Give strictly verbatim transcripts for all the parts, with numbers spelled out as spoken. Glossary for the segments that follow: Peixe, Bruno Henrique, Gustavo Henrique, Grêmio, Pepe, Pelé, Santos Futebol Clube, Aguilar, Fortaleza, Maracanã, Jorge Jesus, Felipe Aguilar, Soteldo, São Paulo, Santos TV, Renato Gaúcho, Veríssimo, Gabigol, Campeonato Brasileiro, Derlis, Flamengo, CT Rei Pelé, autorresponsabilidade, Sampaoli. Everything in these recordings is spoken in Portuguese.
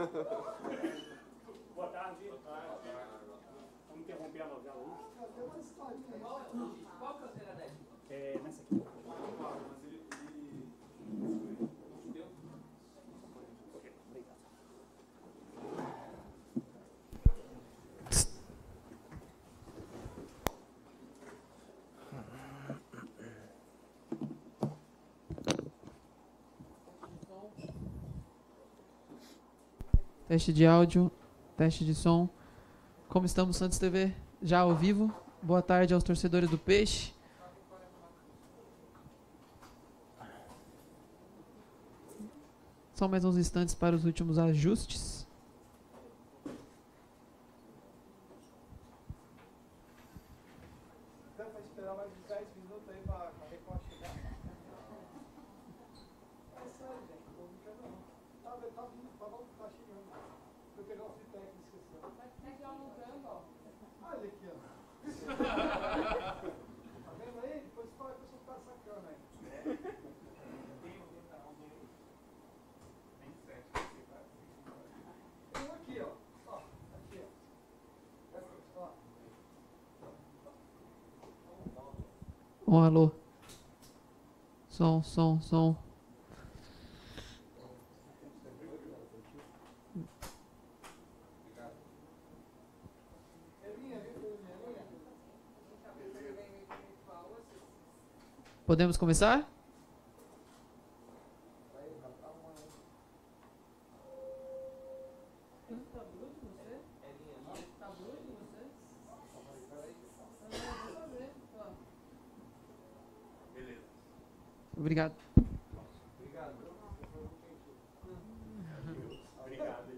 Boa tarde. Boa tarde. Vamos interromper a novela hoje. Qual canteira dez? É nessa aqui. Mas ele. Deu? Ok, obrigado. Teste de áudio, teste de som. Como estamos, Santos T V, já ao vivo. Boa tarde aos torcedores do Peixe. Só mais uns instantes para os últimos ajustes. Um alô. Som, som, som. Podemos começar? Obrigado. Obrigado. Obrigado.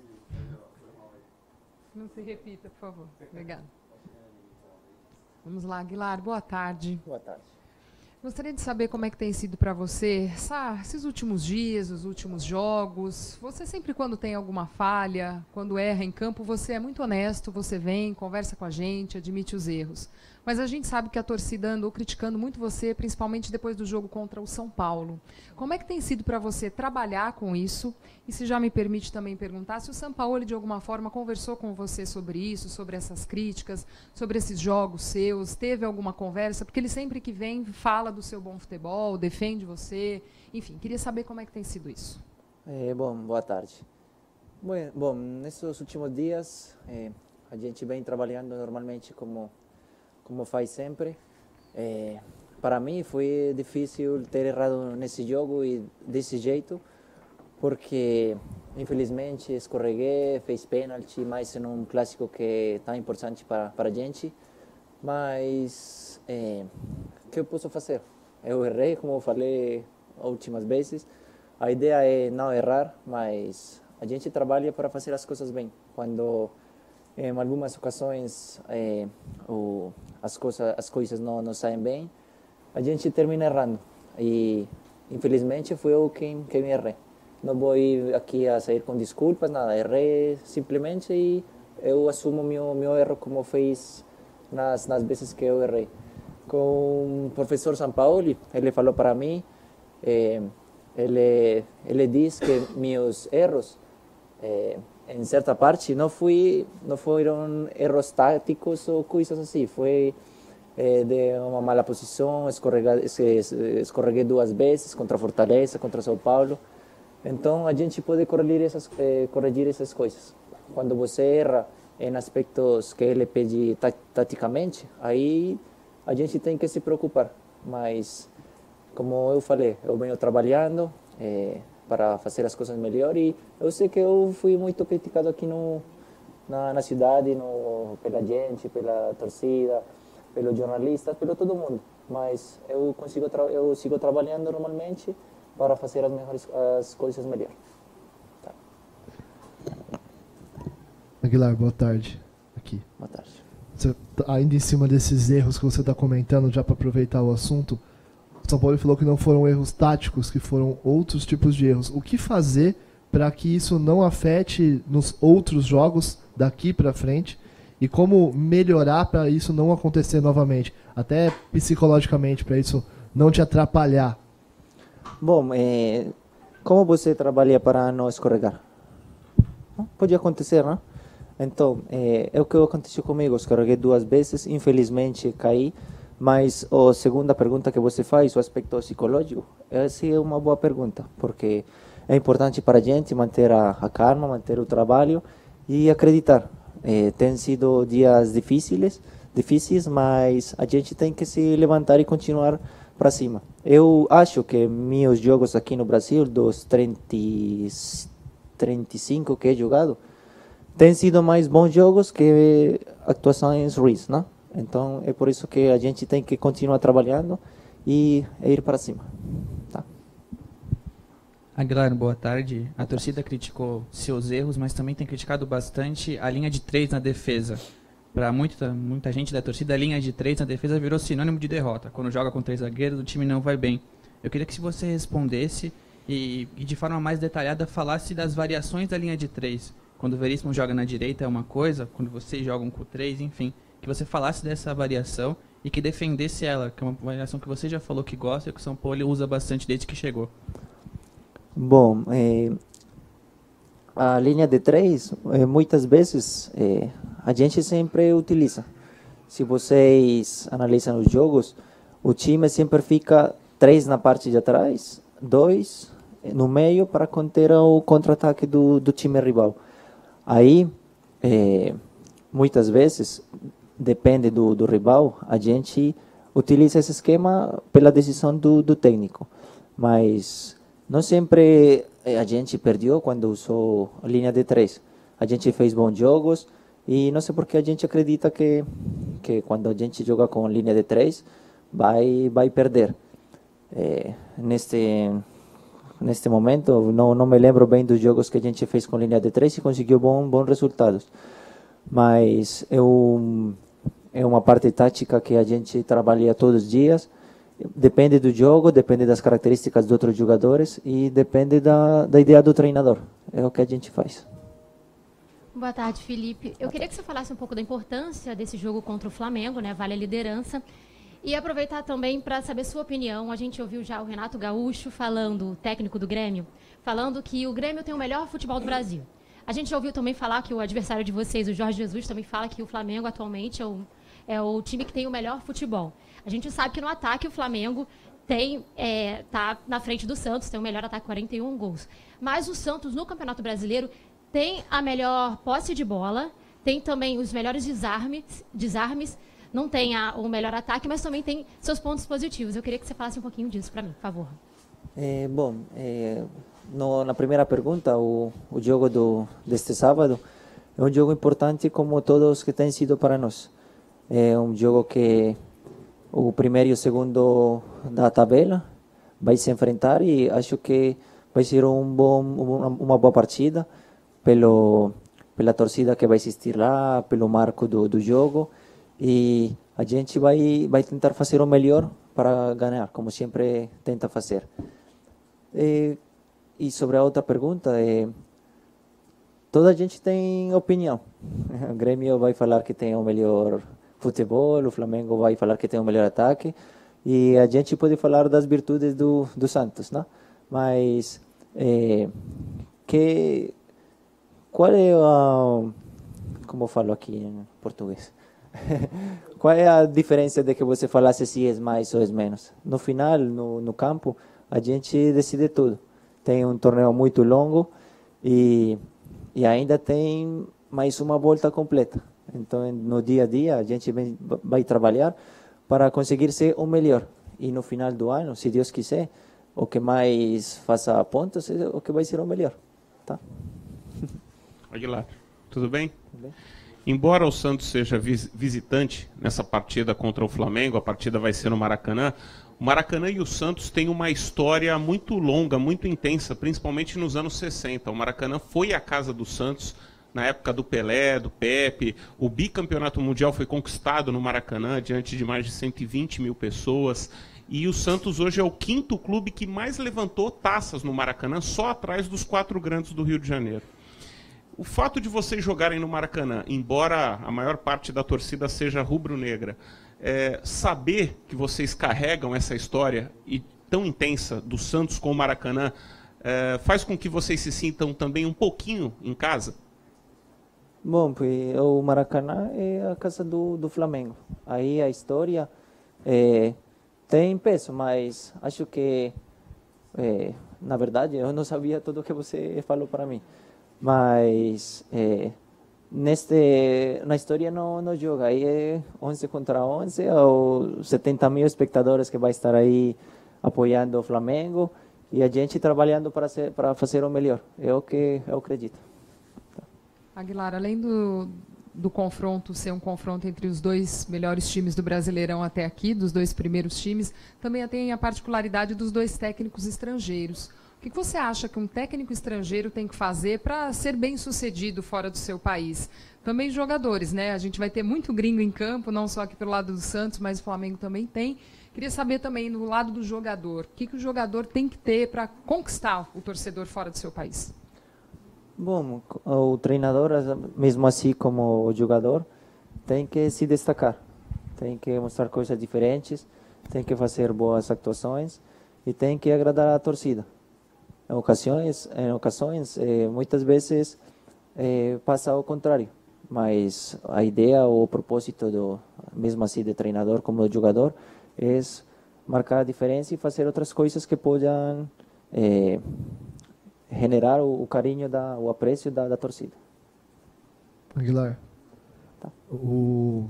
Não se repita, por favor. Obrigado. Vamos lá, Aguilar. Boa tarde. Boa tarde. Gostaria de saber como é que tem sido para você essa, esses últimos dias, os últimos jogos. Você sempre, quando tem alguma falha, quando erra em campo, você é muito honesto, você vem, conversa com a gente, admite os erros. Mas a gente sabe que a torcida andou criticando muito você, principalmente depois do jogo contra o São Paulo. Como é que tem sido para você trabalhar com isso? E se já me permite também perguntar, se o Sampaoli, de alguma forma, conversou com você sobre isso, sobre essas críticas, sobre esses jogos seus, teve alguma conversa? Porque ele sempre que vem, fala do seu bom futebol, defende você, enfim, queria saber como é que tem sido isso. É, bom, boa tarde. Bom, bom nesses últimos dias é, a gente vem trabalhando normalmente como como faz sempre. É, para mim foi difícil ter errado nesse jogo e desse jeito, porque infelizmente escorreguei, fez pênalti, mas em um clássico que é tão importante para para a gente. Mas é, o que eu posso fazer? Eu errei, como eu falei últimas vezes. A ideia é não errar, mas a gente trabalha para fazer as coisas bem. Quando, em algumas ocasiões, é, o, as, coisa, as coisas não, não saem bem, a gente termina errando. E, infelizmente, foi eu quem, quem me errei. Não vou ir aqui a sair com desculpas, nada. Errei simplesmente e eu assumo meu, meu erro como fiz nas, nas vezes que eu errei. Com o professor Sampaoli, ele falou para mim, eh, ele, ele diz que meus erros, eh, em certa parte, não, fui, não foram erros táticos ou coisas assim. Foi eh, de uma mala posição, escorreguei duas vezes contra Fortaleza, contra São Paulo. Então, a gente pode corrigir essas, eh, corrigir essas coisas. Quando você erra em aspectos que ele pede taticamente, aí a gente tem que se preocupar, mas como eu falei, eu venho trabalhando é, para fazer as coisas melhor e eu sei que eu fui muito criticado aqui no, na, na cidade, no, pela gente, pela torcida, pelos jornalistas, pelo todo mundo, mas eu, consigo eu sigo trabalhando normalmente para fazer as, melhores, as coisas melhor. Tá. Aguilar, boa tarde. Aqui. Boa tarde. Ainda em cima desses erros que você está comentando, já para aproveitar o assunto, o São Paulo falou que não foram erros táticos, que foram outros tipos de erros. O que fazer para que isso não afete nos outros jogos daqui para frente e como melhorar para isso não acontecer novamente, até psicologicamente, para isso não te atrapalhar? Bom, é... como você trabalha para não escorregar? Pode acontecer, né? Então, é, é o que aconteceu comigo. Escorreguei duas vezes, infelizmente caí. Mas a segunda pergunta que você faz, o aspecto psicológico, essa é uma boa pergunta, porque é importante para a gente manter a, a calma, manter o trabalho e acreditar. É, tem sido dias difíceis, difíceis, mas a gente tem que se levantar e continuar para cima. Eu acho que meus jogos aqui no Brasil, dos trinta, trinta e cinco que é jogado, tem sido mais bons jogos que atuações ruins, né? Então, é por isso que a gente tem que continuar trabalhando e ir para cima. Tá. Aguilar, boa tarde. A torcida criticou seus erros, mas também tem criticado bastante a linha de três na defesa. Para muita, muita gente da torcida, a linha de três na defesa virou sinônimo de derrota. Quando joga com três zagueiros, o time não vai bem. Eu queria que você respondesse e, e de forma mais detalhada, falasse das variações da linha de três. Quando o Veríssimo joga na direita é uma coisa, quando vocês jogam com três, enfim... que você falasse dessa variação e que defendesse ela, que é uma variação que você já falou que gosta e que o São Paulo usa bastante desde que chegou. Bom, é, a linha de três, é, muitas vezes, é, a gente sempre utiliza. Se vocês analisam os jogos, o time sempre fica três na parte de atrás, dois no meio para conter o contra-ataque do, do time rival. Aí, é, muitas vezes... depende do, do rival, a gente utiliza esse esquema pela decisão do, do técnico. Mas não sempre a gente perdeu quando usou a linha de três. A gente fez bons jogos e não sei porque a gente acredita que, que quando a gente joga com linha de três, vai, vai perder. É, neste, neste momento, não, não me lembro bem dos jogos que a gente fez com linha de três e conseguiu bons, bons resultados. Mas eu... é uma parte tática que a gente trabalha todos os dias. Depende do jogo, depende das características dos outros jogadores e depende da, da ideia do treinador. É o que a gente faz. Boa tarde, Felipe. Eu Boa queria tarde. que você falasse um pouco da importância desse jogo contra o Flamengo, né? Vale a liderança. E aproveitar também para saber sua opinião. A gente ouviu já o Renato Gaúcho falando, o técnico do Grêmio, falando que o Grêmio tem o melhor futebol do Brasil. A gente já ouviu também falar que o adversário de vocês, o Jorge Jesus, também fala que o Flamengo atualmente é o... é o time que tem o melhor futebol. A gente sabe que no ataque o Flamengo tem, é, tá na frente do Santos, tem o melhor ataque, quarenta e um gols. Mas o Santos, no Campeonato Brasileiro, tem a melhor posse de bola, tem também os melhores desarmes, desarmes não tem a, o melhor ataque, mas também tem seus pontos positivos. Eu queria que você falasse um pouquinho disso para mim, por favor. É, bom, é, no, na primeira pergunta, o, o jogo do, deste sábado é um jogo importante como todos que têm sido para nós. É um jogo que o primeiro e o segundo da tabela vai se enfrentar e acho que vai ser um bom, uma boa partida pelo, pela torcida que vai assistir lá, pelo marco do, do jogo. E a gente vai, vai tentar fazer o melhor para ganhar, como sempre tenta fazer. E, e sobre a outra pergunta, é, toda a gente tem opinião. O Grêmio vai falar que tem o melhor... futebol, o Flamengo vai falar que tem o melhor ataque e a gente pode falar das virtudes do, do Santos, né? Mas é, que qual é a como eu falo aqui em português? Qual é a diferença de que você falasse se é mais ou é menos? No final, no, no campo, a gente decide tudo. Tem um torneio muito longo e e ainda tem mais uma volta completa. Então, no dia a dia, a gente vai trabalhar para conseguir ser o melhor. E no final do ano, se Deus quiser, o que mais faça pontos é o que vai ser o melhor. Tá? Aguilar, tudo bem? Tudo bem. Embora o Santos seja visitante nessa partida contra o Flamengo, a partida vai ser no Maracanã, o Maracanã e o Santos têm uma história muito longa, muito intensa, principalmente nos anos sessenta. O Maracanã foi a casa do Santos... na época do Pelé, do Pepe, o bicampeonato mundial foi conquistado no Maracanã, diante de mais de cento e vinte mil pessoas. E o Santos hoje é o quinto clube que mais levantou taças no Maracanã, só atrás dos quatro grandes do Rio de Janeiro. O fato de vocês jogarem no Maracanã, embora a maior parte da torcida seja rubro-negra, é, saber que vocês carregam essa história e tão intensa do Santos com o Maracanã, é, faz com que vocês se sintam também um pouquinho em casa? Bom, o Maracanã é a casa do, do Flamengo. Aí a história é, tem peso, mas acho que, é, na verdade, eu não sabia tudo o que você falou para mim. Mas é, neste, na história não, não joga. Aí é onze contra onze, ou setenta mil espectadores que vai estar aí apoiando o Flamengo e a gente trabalhando para, ser, para fazer o melhor. É o que eu acredito. Aguilar, além do, do confronto ser um confronto entre os dois melhores times do Brasileirão até aqui, dos dois primeiros times, também tem a particularidade dos dois técnicos estrangeiros. O que você acha que um técnico estrangeiro tem que fazer para ser bem sucedido fora do seu país? Também jogadores, né? A gente vai ter muito gringo em campo, não só aqui pelo lado do Santos, mas o Flamengo também tem. Queria saber também, do lado do jogador, o que, que o jogador tem que ter para conquistar o torcedor fora do seu país? Bom, o treinador, mesmo assim como o jogador, tem que se destacar, tem que mostrar coisas diferentes, tem que fazer boas atuações e tem que agradar a torcida. Em ocasiões, em ocasiões eh, muitas vezes eh, passa ao contrário, mas a ideia ou o propósito, do, mesmo assim de treinador como do jogador, é marcar a diferença e fazer outras coisas que possam... Eh, generar o, o carinho, da, o apreço da, da torcida. Aguilar, tá. o,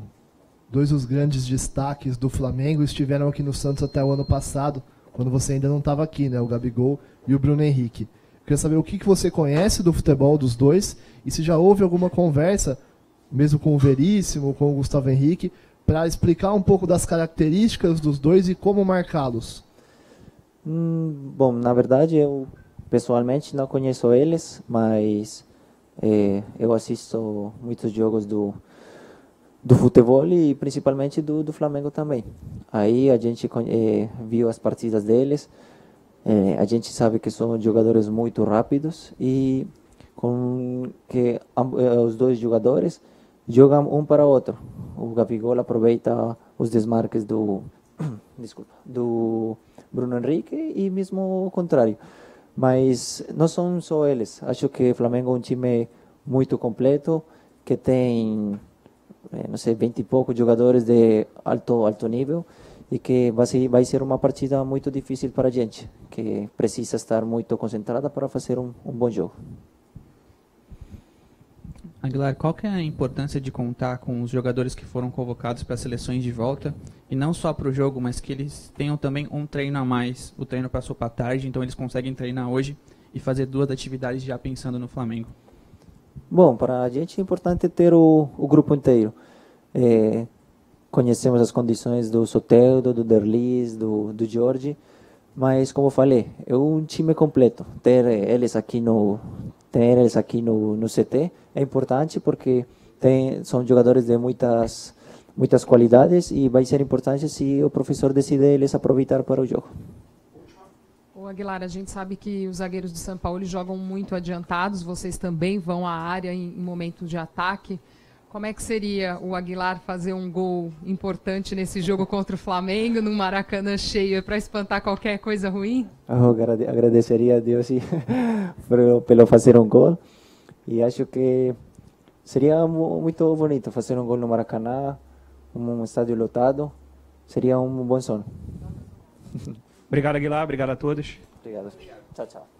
dois dos grandes destaques do Flamengo estiveram aqui no Santos até o ano passado, quando você ainda não estava aqui, né? O Gabigol e o Bruno Henrique. Eu queria saber o que, que você conhece do futebol dos dois e se já houve alguma conversa, mesmo com o Veríssimo, com o Gustavo Henrique, para explicar um pouco das características dos dois e como marcá-los. Hum, bom, na verdade, eu... pessoalmente não conheço eles, mas eh, eu assisto muitos jogos do, do futebol e principalmente do, do Flamengo também. Aí a gente eh, viu as partidas deles, eh, a gente sabe que são jogadores muito rápidos e com que os dois jogadores jogam um para o outro. O Gabigol aproveita os desmarques do, desculpa, do Bruno Henrique e mesmo o contrário. Mas não são só eles. Acho que o Flamengo é um time muito completo, que tem, não sei, vinte e poucos jogadores de alto, alto nível e que vai ser, vai ser uma partida muito difícil para a gente, que precisa estar muito concentrada para fazer um, um bom jogo. Aguilar, qual que é a importância de contar com os jogadores que foram convocados para as seleções de volta, e não só para o jogo, mas que eles tenham também um treino a mais? O treino passou para tarde, então eles conseguem treinar hoje e fazer duas atividades já pensando no Flamengo. Bom, para a gente é importante ter o, o grupo inteiro. É, conhecemos as condições do Soteldo, do Derlis, do, do Jorge, mas como falei, é um time completo. Ter eles aqui no... ter eles aqui no, no C T é importante porque tem, são jogadores de muitas, muitas qualidades e vai ser importante se o professor decidir eles aproveitar para o jogo. Ô Aguilar, a gente sabe que os zagueiros do São Paulo jogam muito adiantados, vocês também vão à área em, em momentos de ataque. Como é que seria o Aguilar fazer um gol importante nesse jogo contra o Flamengo, num Maracanã cheio, para espantar qualquer coisa ruim? Eu agradeceria a Deus pelo fazer um gol. E acho que seria muito bonito fazer um gol no Maracanã, um estádio lotado. Seria um bom sonho. Obrigado, Aguilar. Obrigado a todos. Obrigado. Tchau, tchau.